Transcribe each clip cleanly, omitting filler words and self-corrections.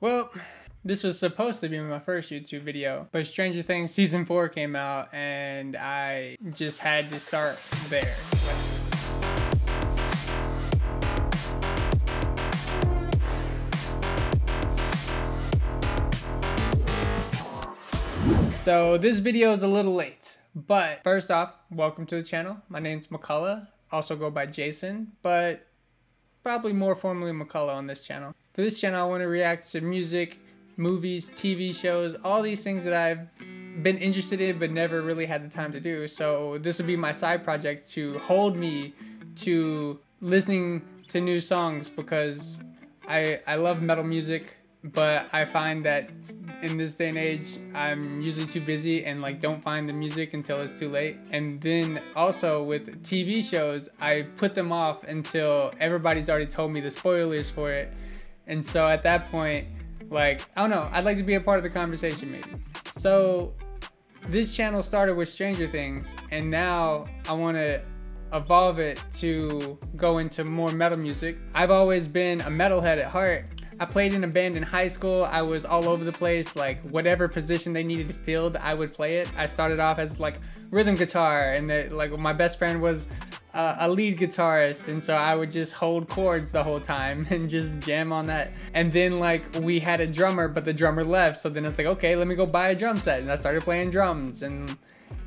Well, this was supposed to be my first YouTube video, but Stranger Things Season 4 came out and I just had to start there. So this video is a little late, but first off, welcome to the channel. My name's McCullough, also go by Jason, but probably more formally McCullough on this channel. For this channel, I want to react to music, movies, TV shows, all these things that I've been interested in but never really had the time to do. So this would be my side project to hold me to listening to new songs, because I love metal music. But I find that in this day and age, I'm usually too busy and like don't find the music until it's too late. And then also with TV shows, I put them off until everybody's already told me the spoilers for it. And so at that point, like, I don't know, I'd like to be a part of the conversation maybe. So this channel started with Stranger Things, and now I want to evolve it to go into more metal music. I've always been a metalhead at heart. I played in a band in high school. I was all over the place, like whatever position they needed to field, I would play it. I started off as like rhythm guitar, and like my best friend was a lead guitarist, and so I would just hold chords the whole time and just jam on that. And then like we had a drummer, but the drummer left, so then it's like, okay, let me go buy a drum set, and I started playing drums. And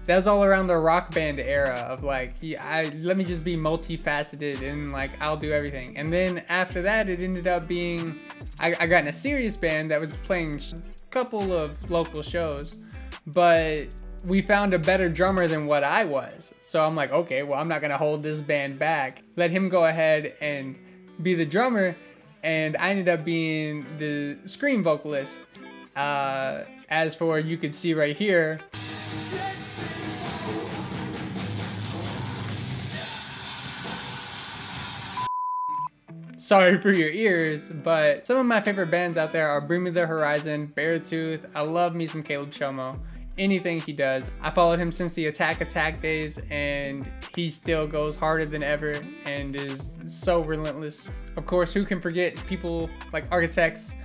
that was all around the rock band era of like, yeah, let me just be multifaceted and like I'll do everything. And then after that, it ended up being, I got in a serious band that was playing a couple of local shows, but we found a better drummer than what I was. So I'm like, okay, well, I'm not gonna hold this band back. Let him go ahead and be the drummer. And I ended up being the scream vocalist. As for you could see right here, sorry for your ears, but some of my favorite bands out there are Bring Me The Horizon, Beartooth. I love me some Caleb Schomo. Anything he does. I followed him since the Attack days, and he still goes harder than ever and is so relentless. Of course, who can forget people like Architects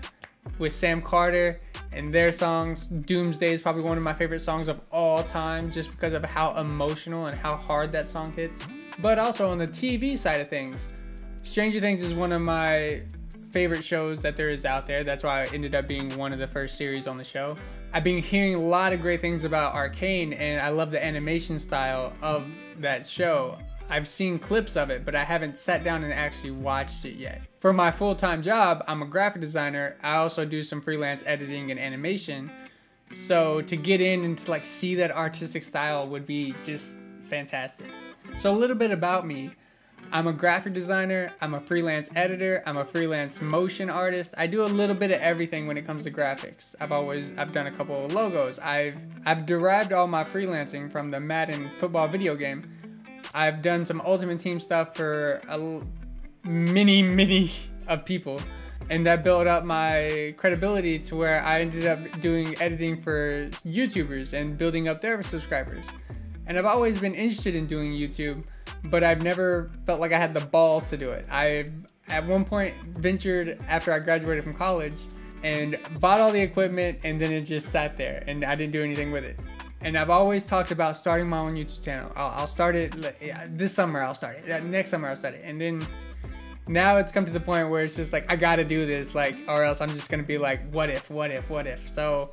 with Sam Carter and their songs. Doomsday is probably one of my favorite songs of all time, just because of how emotional and how hard that song hits. But also on the TV side of things, Stranger Things is one of my favorite shows that there is out there. That's why I ended up being one of the first series on the show. I've been hearing a lot of great things about Arcane, and I love the animation style of that show. I've seen clips of it, but I haven't sat down and actually watched it yet. For my full-time job, I'm a graphic designer. I also do some freelance editing and animation. So to get in and to like see that artistic style would be just fantastic. So a little bit about me. I'm a graphic designer, I'm a freelance editor, I'm a freelance motion artist. I do a little bit of everything when it comes to graphics. I've done a couple of logos. I've derived all my freelancing from the Madden football video game. I've done some Ultimate Team stuff for many of people. And that built up my credibility to where I ended up doing editing for YouTubers and building up their subscribers. And I've always been interested in doing YouTube, but I've never felt like I had the balls to do it. I've at one point ventured after I graduated from college and bought all the equipment, and then it just sat there and I didn't do anything with it. And I've always talked about starting my own YouTube channel. I'll start it this summer, I'll start it next summer, I'll start it. And then now it's come to the point where it's just like, I gotta do this, like, or else I'm just gonna be like, what if, what if, what if? So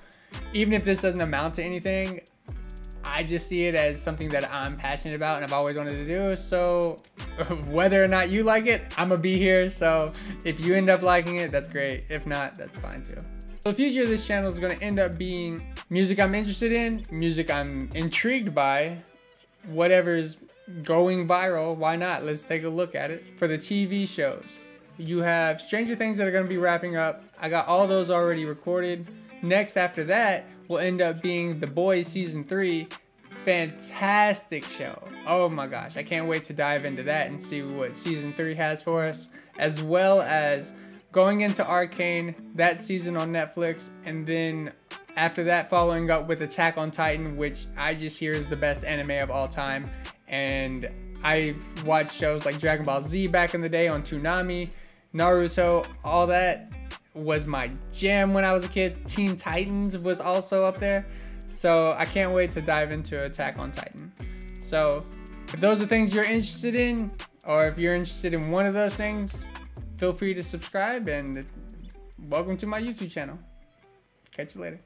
even if this doesn't amount to anything, I just see it as something that I'm passionate about and I've always wanted to do. So whether or not you like it, I'm gonna be here. So if you end up liking it, that's great. If not, that's fine too. So the future of this channel is gonna end up being music I'm interested in, music I'm intrigued by, whatever's going viral, why not? Let's take a look at it. For the TV shows, you have Stranger Things that are gonna be wrapping up. I got all those already recorded. Next after that will end up being The Boys Season 3. Fantastic show. Oh my gosh, I can't wait to dive into that and see what Season 3 has for us. As well as going into Arcane, that season on Netflix. And then after that, following up with Attack on Titan, which I just hear is the best anime of all time. And I watched shows like Dragon Ball Z back in the day on Toonami, Naruto, all that. was my jam when I was a kid. Teen Titans was also up there. So I can't wait to dive into Attack on Titan. So if those are things you're interested in, or if you're interested in one of those things, feel free to subscribe, and welcome to my YouTube channel. Catch you later.